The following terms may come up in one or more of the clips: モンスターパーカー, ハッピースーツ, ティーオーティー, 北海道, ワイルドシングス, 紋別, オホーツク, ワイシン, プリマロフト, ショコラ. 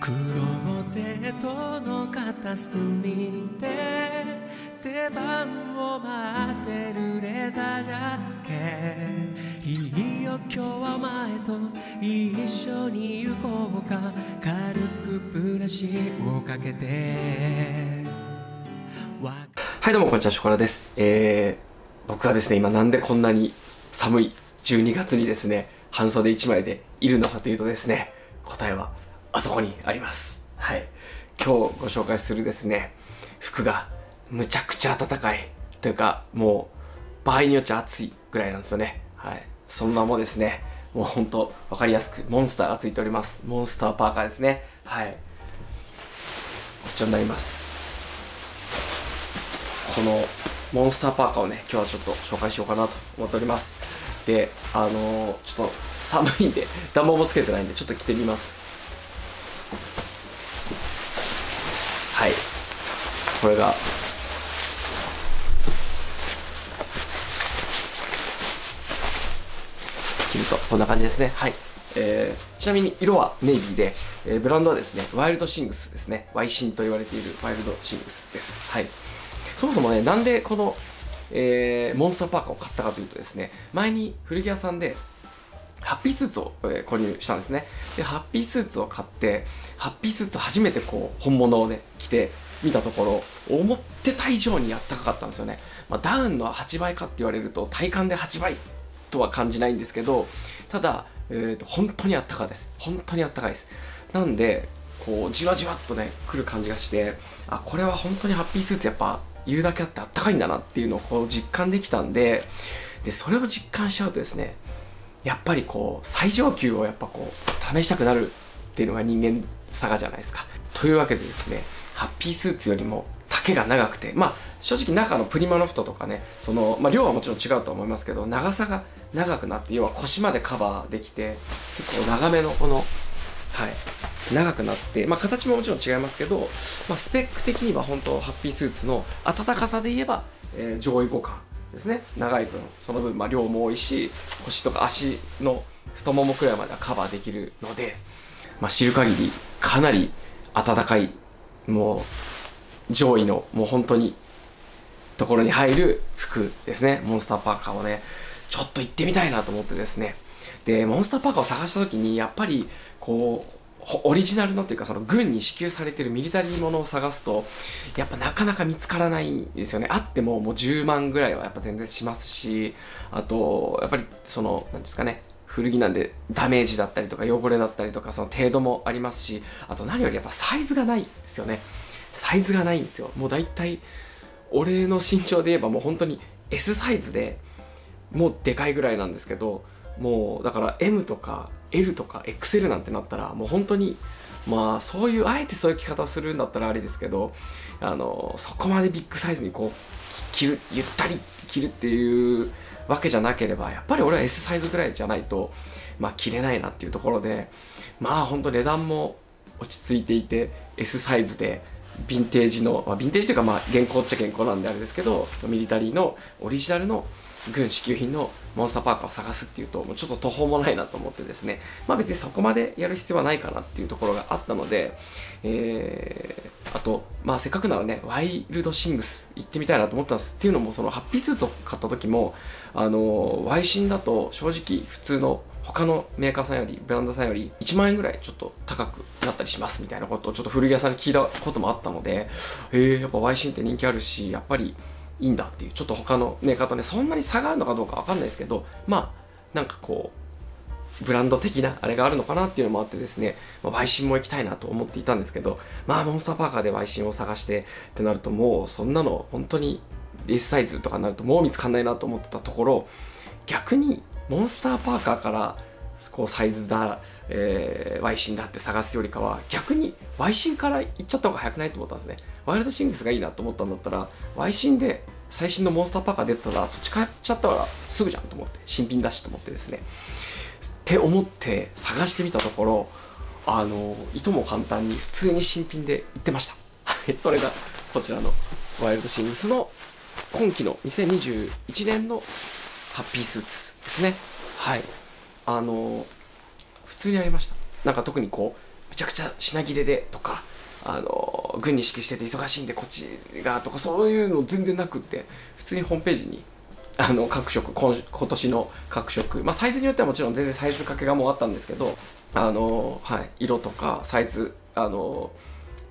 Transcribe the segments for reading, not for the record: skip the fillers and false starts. クローゼットの片隅で出番を待ってるレザージャケット、いいよ今日は前と一緒に行こうか、軽くブラシをかけて。はいどうもこんにちは、ショコラです。僕はですね、今なんでこんなに寒い12月にですね半袖1枚でいるのかというとですね、答えはあそこにあります。はい。今日ご紹介するですね、服がむちゃくちゃ暖かいというか、もう場合によっちゃ暑いぐらいなんですよね。はい。その名もですね、もうほんとわかりやすくモンスターがついております。モンスターパーカーですね。はい。こちらになります。このモンスターパーカーをね、今日はちょっと紹介しようかなと思っております。で、ちょっと寒いんで、暖房もつけてないんで、ちょっと着てみます。はい、これが着るとこんな感じですね。はい、ちなみに色はネイビーで、ブランドはですねワイルドシングスですね、ワイシンと言われているワイルドシングスです。はい、そもそもね、なんでこの、モンスターパーカーを買ったかというとですね、前に古着屋さんでハッピースーツを購入したんですね。で、ハッピースーツを買って、ハッピースーツ初めてこう本物をね、着てみたところ、思ってた以上にあったかかったんですよね。まあ、ダウンの8倍かって言われると、体感で8倍とは感じないんですけど、ただ、本当にあったかです。本当にあったかいです。なんで、こう、じわじわっとね、来る感じがして、あ、これは本当にハッピースーツやっぱ、言うだけあってあったかいんだなっていうのをこう実感できたんで、で、それを実感しちゃうとですね、やっぱりこう最上級をやっぱこう試したくなるっていうのが人間さがじゃないですか。というわけでですね、ハッピースーツよりも丈が長くて、まあ正直中のプリマロフトとかね、その、まあ、量はもちろん違うと思いますけど、長さが長くなって、要は腰までカバーできて、結構長めのこの、はい、長くなって、まあ、形ももちろん違いますけど、まあ、スペック的には本当ハッピースーツの暖かさで言えば、上位互換ですね、長い分、その分、まあ、量も多いし、腰とか足の太ももくらいまではカバーできるので、まあ、知る限りかなり暖かい、もう上位のもう本当にところに入る服ですね、モンスターパーカーをね、ちょっと行ってみたいなと思ってですね。で、モンスターパーカーを探した時に、やっぱりこうオリジナルのというか、その軍に支給されているミリタリーものを探すと、やっぱなかなか見つからないんですよね。あってももう10万ぐらいはやっぱ全然しますし、あとやっぱりその何ですかね、古着なんでダメージだったりとか汚れだったりとか、その程度もありますし、あと何よりやっぱサイズがないですよね。サイズがないんですよ。もうだいたい俺の身長で言えばもう本当に S サイズでもうでかいぐらいなんですけど、もうだから M とかL とか XL なんてなったら、もう本当にまあそういうあえてそういう着方をするんだったらあれですけど、そこまでビッグサイズにこう着る、ゆったり着るっていうわけじゃなければ、やっぱり俺は S サイズぐらいじゃないとまあ着れないなっていうところで、まあ本当値段も落ち着いていて S サイズでヴィンテージの、まあ、ヴィンテージというか、まあ現行っちゃ現行なんであれですけど、ミリタリーのオリジナルの軍支給品のモンスターパーカーを探すっていうと、もうちょっと途方もないなと思ってですね、まあ別にそこまでやる必要はないかなっていうところがあったので、あと、まあせっかくならね、ワイルドシングス行ってみたいなと思ったんです。っていうのも、そのハッピースーツを買った時も、ワイシンだと正直普通の他のメーカーさんより、ブランドさんより1万円ぐらいちょっと高くなったりしますみたいなことをちょっと古着屋さんに聞いたこともあったので、やっぱワイシンって人気あるし、やっぱりいいんだっていう、ちょっと他のメーカーとね、そんなに差があるのかどうかわかんないですけど、まあなんかこうブランド的なあれがあるのかなっていうのもあってですね、ワイシンも行きたいなと思っていたんですけど、まあモンスターパーカーでワイシンを探してってなると、もうそんなの本当に S サイズとかになるともう見つかんないなと思ってたところ、逆にモンスターパーカーからこうサイズだ、ワイシンだって探すよりかは、逆にワイシンから行っちゃった方が早くないと思ったんですね。ワイルドシングスがいいなと思ったんだったら、ワイシンで最新のモンスターパーカー出たら、そっち買っちゃったらすぐじゃんと思って、新品だしと思ってですね。って思って探してみたところ、いとも簡単に普通に新品で売ってました。それがこちらのワイルドシングスの今期の2021年のハッピースーツですね。はい。普通にありました。なんか特にこうめちゃくちゃ品切れでとか、軍に指揮してて忙しいんでこっちがとか、そういうの全然なくって、普通にホームページに各色、今年の各色、まあ、サイズによってはもちろん全然サイズ掛けがもうあったんですけど、色とかサイズ、こ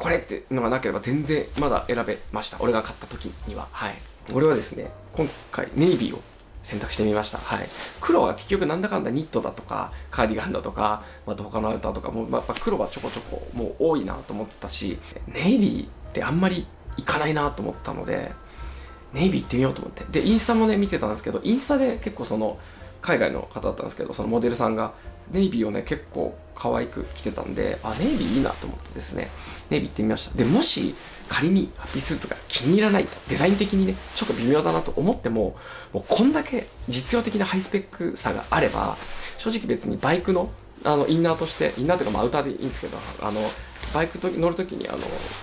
れってのがなければ全然まだ選べました、俺が買った時には。はい、俺はですね、今回ネイビーを選択してみました。はい、黒は結局なんだかんだニットだとかカーディガンだとか、また他のアウターとかも、まあ、黒はちょこちょこもう多いなと思ってたし、ネイビーってあんまりいかないなと思ったので、ネイビー行ってみようと思って、でインスタもね見てたんですけど、インスタで結構その海外の方だったんですけど、そのモデルさんがネイビーをね結構可愛く着てたんで、あ、ネイビーいいなと思ってですね、ネイビー行ってみました。でもし仮にハッピースーツが気に入らないと、デザイン的にねちょっと微妙だなと思っても、もうこんだけ実用的なハイスペックさがあれば、正直別にバイクのインナーとして、インナーというかまあアウターでいいんですけど、バイクと乗るときに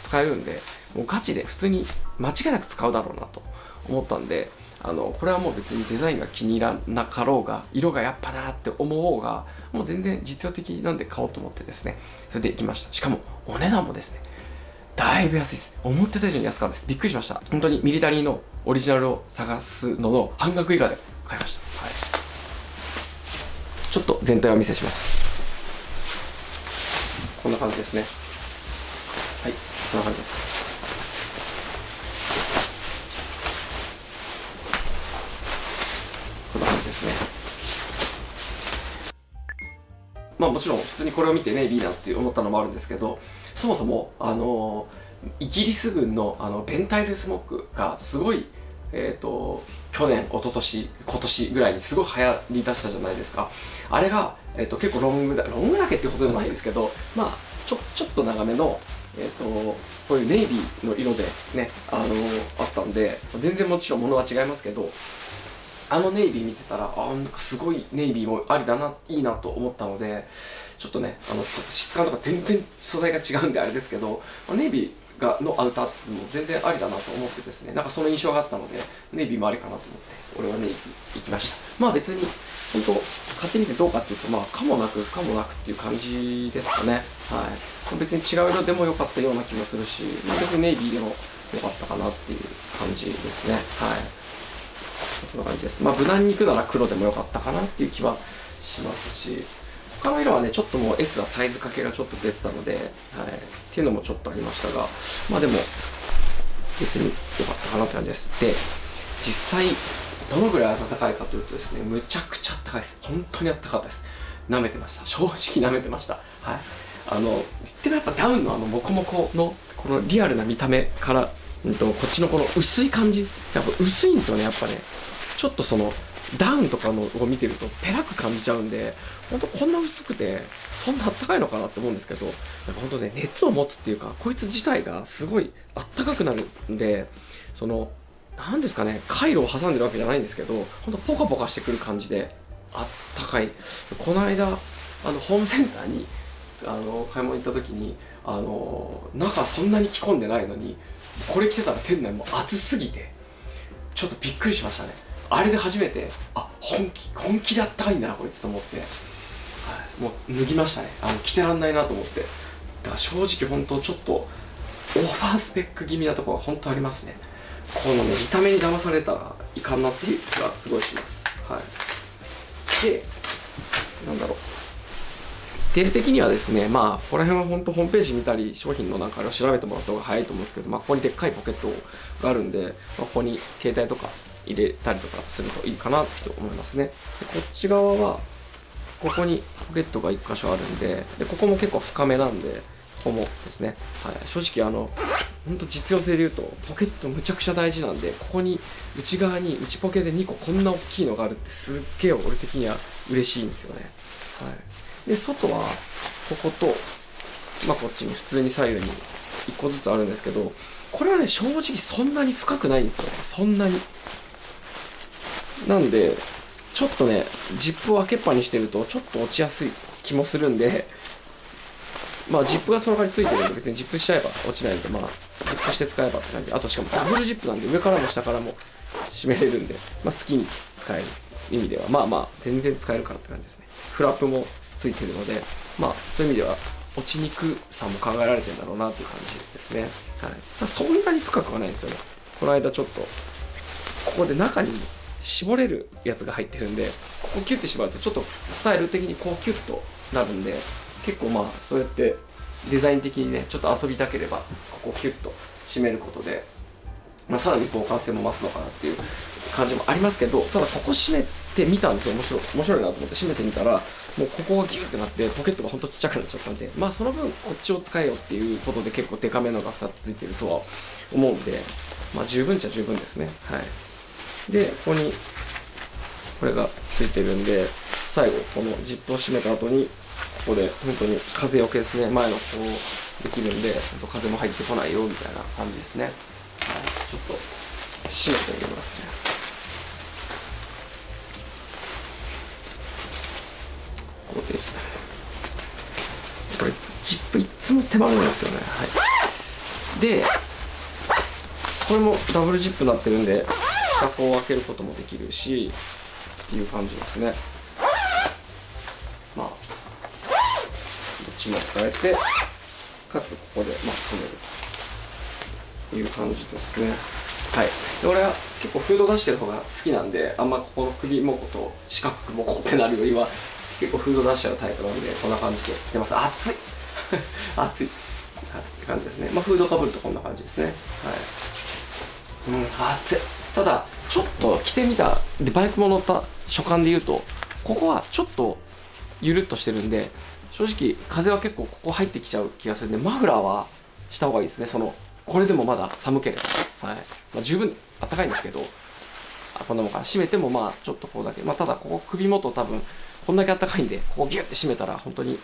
使えるんで、もうガチで普通に間違いなく使うだろうなと思ったんで、これはもう別にデザインが気に入らなかろうが、色がやっぱなーって思おうが、もう全然実用的なんで買おうと思ってですね、それで行きました。しかもお値段もですね、だいぶ安いです。思ってた以上に安かったです。びっくりしました。本当にミリタリーのオリジナルを探すのの半額以下で買いました。はい、ちょっと全体をお見せします。こんな感じですね。はい、こんな感じです。まあもちろん普通にこれを見てね、いいなって思ったのもあるんですけど、そもそもイギリス軍のペンタイルスモークがすごい、去年、一昨年、今年ぐらいにすごい流行りだしたじゃないですか。あれが、結構ロングだけってことでもないですけど、まあちょっと長めの、こういうネイビーの色でね、あったんで、全然もちろん物は違いますけど、ネイビー見てたら、なんかすごいネイビーもありだな、いいなと思ったので、ちょっとね、質感とか全然素材が違うんであれですけど、ネイビーのアウターっても全然ありだなと思ってですね、なんかその印象があったので、ネイビーもありかなと思って、俺はネイビー行きました。まあ別に、本当買ってみてどうかっていうと、まあ可もなく不可もなくっていう感じですかね。はい。別に違う色でも良かったような気もするし、まあ別にネイビーでも良かったかなっていう感じですね。はい。こんな感じです。まあ、無難にいくなら黒でもよかったかなっていう気はしますし、他の色はねちょっともう S はサイズ掛けがちょっと出てたので、はい、っていうのもちょっとありましたが、まあでも別に良かったかなって感じです。で実際どのぐらい暖かいかというとですね、むちゃくちゃ暖かいです。本当に暖かいです。舐めてました。正直舐めてました。はい、でもやっぱダウンのモコモコのこのリアルな見た目からこっちのこの薄い感じ、やっぱ薄いんですよね。やっぱねちょっとそのダウンとかのを見てるとペラく感じちゃうんで、ほんとこんな薄くてそんなあったかいのかなって思うんですけど、やっぱほんとね熱を持つっていうか、こいつ自体がすごいあったかくなるんで、その何ですかね、回路を挟んでるわけじゃないんですけど、ほんとポカポカしてくる感じであったかい。この間ホームセンターに買い物行った時に中そんなに着込んでないのにこれ着てたら店内も暑すぎてちょっとびっくりしましたね。あれで初めて、あ、本気であったかいんだなこいつと思って、はい、もう脱ぎましたね。着てらんないなと思って。だから正直本当ちょっとオーバースペック気味なところが本当ありますね。このね見た目に騙されたらいかんなっていう気がすごいします。はい、でなんだろう、ディテール的にはですね、まあここら辺は本当ホームページ見たり商品のなんかを調べてもらった方が早いと思うんですけど、まあ、ここにでっかいポケットがあるんで、まあ、ここに携帯とか入れたりとかするといいかなと思いますね。でこっち側はここにポケットが1箇所あるんで、でここも結構深めなんで、ここもですね、はい、正直ほんと実用性で言うとポケットむちゃくちゃ大事なんで、ここに内側に内ポケで2個こんな大きいのがあるってすっげえ俺的には嬉しいんですよね。はい、で外はここと、まあ、こっちに普通に左右に1個ずつあるんですけど、これはね正直そんなに深くないんですよね。そんなになんで、ちょっとね、ジップを開けっぱにしてると、ちょっと落ちやすい気もするんで、まあ、ジップがその代わりついてるんで、別にジップしちゃえば落ちないんで、まあ、ジップして使えばって感じ。あと、しかもダブルジップなんで、上からも下からも締めれるんで、まあ、好きに使える意味では、まあまあ、全然使えるからって感じですね。フラップもついてるので、まあ、そういう意味では、落ちにくさも考えられてるんだろうなっていう感じですね。はい、そんなに深くはないんですよね。この間ちょっと、ここで中に絞れるやつが入ってるんで、ここキュッて縛るとちょっとスタイル的にこうキュッとなるんで、結構まあそうやってデザイン的にね、ちょっと遊びたければここをキュッと締めることで、まあ、さらに防寒性も増すのかなっていう感じもありますけど、ただここ締めてみたんですよ。面白いなと思って締めてみたら、もうここがギューってなってポケットがほんとちっちゃくなっちゃったんで、まあその分こっちを使えよっていうことで結構デカめのが2つついてるとは思うんで、まあ十分っちゃ十分ですね。はい。で、ここにこれがついてるんで、最後このジップを締めた後に、ここで本当に風よけですね。前のこうできるんで、風も入ってこないよみたいな感じですね。はい。ちょっと締めてみますね。これジップいつも手間なんですよね。はい、でこれもダブルジップになってるんで下こう開けることもできるしっていう感じですね。まあどっちも使えてかつここでま留めるという感じですね。はい、で俺は結構フード出してる方が好きなんで、あんまここの首もこと四角くもこってなるよりは結構フード出しちゃうタイプなんで、こんな感じで着てます。暑い暑いって感じですね。まあフードかぶるとこんな感じですね。はい、うん、暑い。ただちょっと着てみたで、バイクも乗った所感で言うと、ここはちょっとゆるっとしてるんで、正直風は結構ここ入ってきちゃう気がするんで、マフラーはした方がいいですね。そのこれでもまだ寒ければ、はい、まあ、十分あったかいんですけど、こんなもんかな。締めてもまあちょっとこうだけ、まあ、ただここ首元多分こんだけあったかいんで、ここギュッて締めたら本当に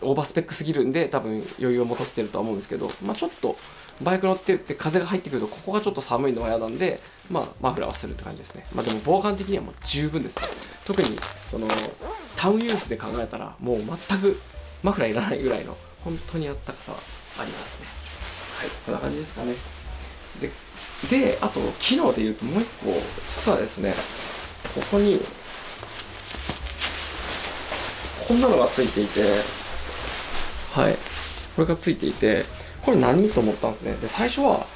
オーバースペックすぎるんで、多分余裕を持たせてるとは思うんですけど、まあ、ちょっとバイク乗ってって風が入ってくるとここがちょっと寒いのは嫌なんで、まあ、マフラーはするって感じですね。まあ、でも防寒的にはもう十分です。特にそのタウンユースで考えたらもう全くマフラーいらないぐらいの本当にあったかさはありますね。はい、こんな感じですかね。で、あと機能で言うともう一個、実はですね、ここにこんなのがついていて、はい、これがついていて、これ何と思ったんですね。で、最初は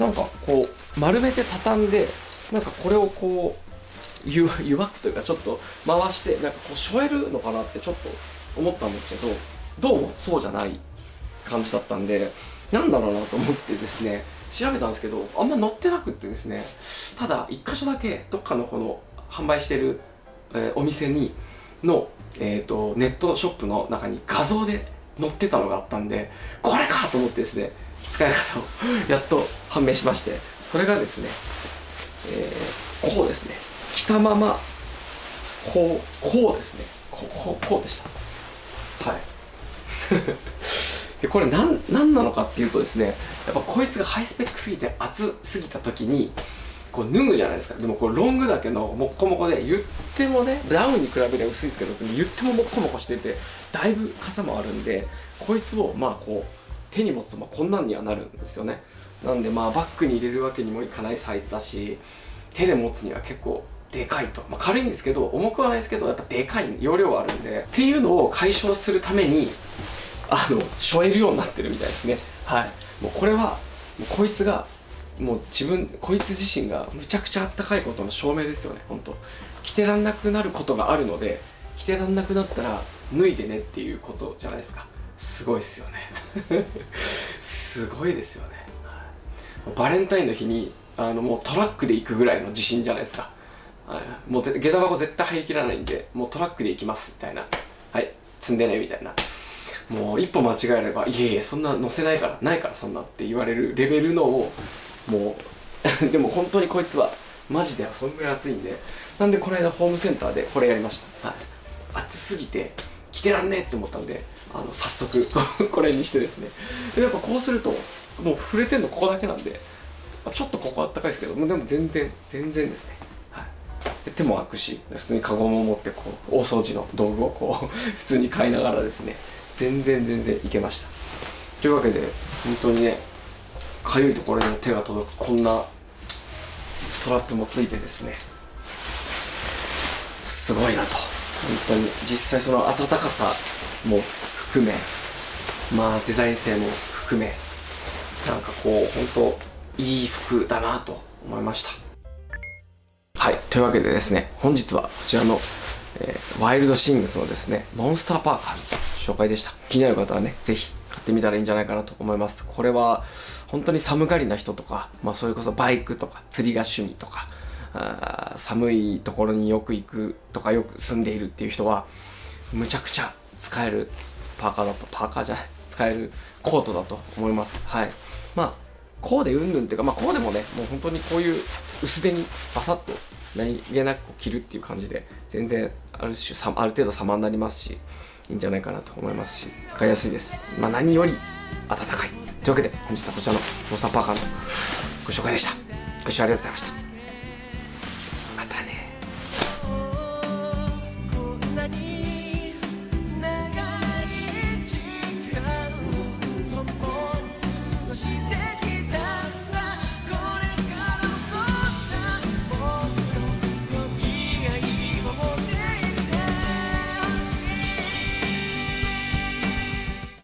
なんかこう丸めて畳んで、なんかこれをこう湯わくというかちょっと回して、なんかこうしょえるのかなってちょっと思ったんですけど、どうもそうじゃない感じだったんで、なんだろうなと思ってですね、調べたんですけど、あんま載ってなくってですね、ただ1箇所だけどっかのこの販売してる、お店にの、ネットショップの中に画像で載ってたのがあったんで、これかと思ってですね、使い方をやっと判明しまして、それがですね、こうですね、着たままこうですね、こうでした。はいでこれ何なのかっていうとですね、やっぱこいつがハイスペックすぎて熱すぎた時にこう脱ぐじゃないですか。でもこれロングだけのモッコモコで、言ってもね、ダウンに比べれば薄いですけど、言ってもモッコモコしてて、だいぶ傘もあるんで、こいつをまあこう手に持つとまあこんなんにはなるんですよね。なんでまあバッグに入れるわけにもいかないサイズだし、手で持つには結構でかいと、まあ、軽いんですけど、重くはないですけど、やっぱでかい容量はあるんでっていうのを解消するためにしょえるようになってるみたいですね。はい、もうこれはこいつがもうこいつ自身がむちゃくちゃあったかいことの証明ですよね。本当着てらんなくなることがあるので、着てらんなくなったら脱いでねっていうことじゃないですか。すごいですよねすごいですよね。バレンタインの日にもうトラックで行くぐらいの自信じゃないですか。はい、もう下駄箱絶対入りきらないんで、もうトラックで行きますみたいな、はい積んでねみたいな、もう一歩間違えれば、いえいえそんな乗せないからないからそんなって言われるレベルのをもうでも本当にこいつはマジでそんぐらい暑いんで、なんでこの間ホームセンターでこれやりました。はい、暑すぎて着てらんねえって思ったんで、早速これにしてですね。でやっぱこうするともう触れてんのここだけなんで、ちょっとここあったかいですけど、でも全然ですね。はい、で手も開くし、普通にカゴも持ってこう大掃除の道具をこう普通に買いながらですね、全然いけました。というわけで本当にね、かゆいところにも手が届くこんなストラップもついてですね、すごいなと。本当に実際その暖かさも含め、まあデザイン性も含め、なんかこう本当いい服だなと思いました。はい、というわけでですね、本日はこちらのワイルドシングスのですねモンスターパーカーの紹介でした。気になる方はね、ぜひ買ってみたらいいんじゃないかなと思います。これは本当に寒がりな人とか、まあ、それこそバイクとか釣りが趣味とか、寒いところによく行くとかよく住んでいるっていう人はむちゃくちゃ使える使えるコートだと思います。はい、まあコーデうんぬんっていうか、まあ、コーデもね、もう本当にこういう薄手にバサッと何気なく着るっていう感じで、全然ある程度様になりますし、いいんじゃないかなと思いますし、使いやすいです。まあ、何より暖かい。というわけで本日はこちらのモンスターパーカーのご紹介でした。ご視聴ありがとうございました。